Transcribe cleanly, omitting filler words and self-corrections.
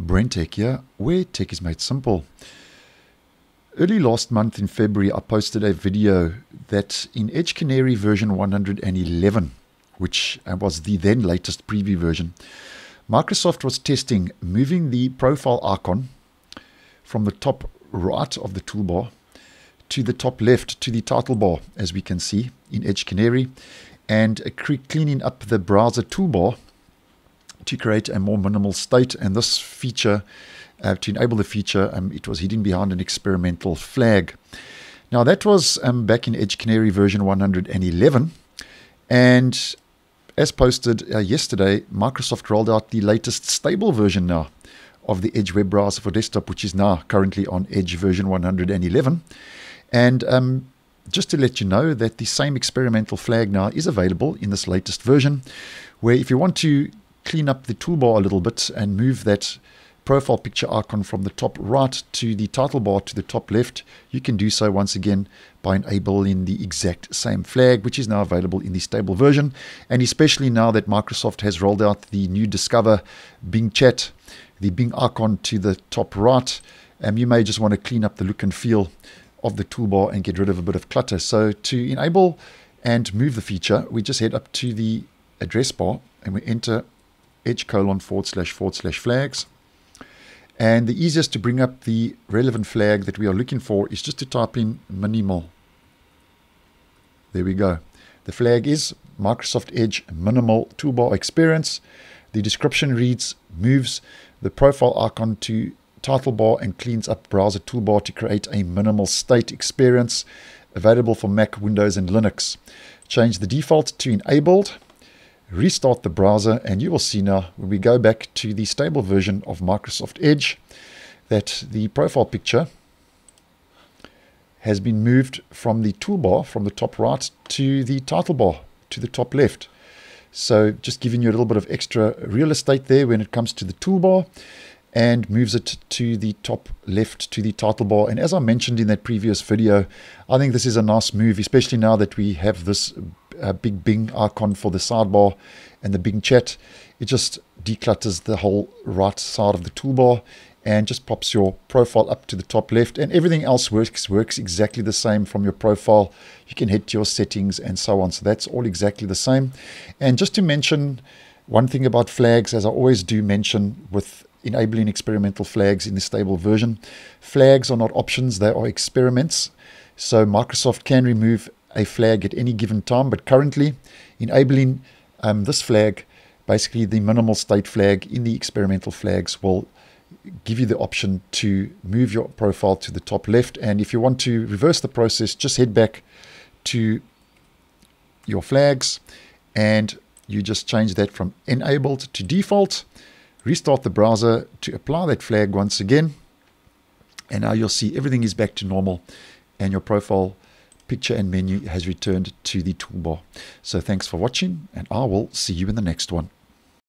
Brent Tech here, where tech is made simple. Early last month in February, I posted a video that in Edge Canary version 111, which was the then latest preview version, Microsoft was testing moving the profile icon from the top right of the toolbar to the top left to the title bar, as we can see in Edge Canary, and cleaning up the browser toolbar to create a more minimal state. And this feature, to enable the feature, it was hidden behind an experimental flag. Now that was back in Edge Canary version 111, and as posted yesterday, Microsoft rolled out the latest stable version now of the Edge web browser for desktop, which is now currently on Edge version 111. And just to let you know that the same experimental flag now is available in this latest version, where if you want to clean up the toolbar a little bit and move that profile picture icon from the top right to the title bar to the top left, you can do so once again by enabling the exact same flag, which is now available in the stable version. And especially now that Microsoft has rolled out the new Discover Bing Chat, the Bing icon to the top right, you may just want to clean up the look and feel of the toolbar and get rid of a bit of clutter. So to enable and move the feature, we just head up to the address bar and we enter edge://flags. And the easiest to bring up the relevant flag that we are looking for is just to type in minimal. There we go. The flag is Microsoft Edge Minimal Toolbar Experience. The description reads, moves the profile icon to title bar and cleans up browser toolbar to create a minimal state experience, available for Mac, Windows and Linux. Change the default to enabled, restart the browser, and you will see now when we go back to the stable version of Microsoft Edge that the profile picture has been moved from the toolbar from the top right to the title bar to the top left. So just giving you a little bit of extra real estate there when it comes to the toolbar, and moves it to the top left to the title bar. And as I mentioned in that previous video, I think this is a nice move, especially now that we have this big Bing icon for the sidebar and the Bing Chat. It just declutters the whole right side of the toolbar and just pops your profile up to the top left, and everything else works exactly the same. From your profile you can head to your settings and so on, so that's all exactly the same. And just to mention one thing about flags, as I always do mention with enabling experimental flags in the stable version, flags are not options, they are experiments. So Microsoft can remove a flag at any given time, but currently enabling this flag, basically the minimal state flag in the experimental flags, will give you the option to move your profile to the top left. And if you want to reverse the process, just head back to your flags and you just change that from enabled to default, restart the browser to apply that flag once again, and now you'll see everything is back to normal and your profile picture and menu has returned to the toolbar. So thanks for watching, and I will see you in the next one.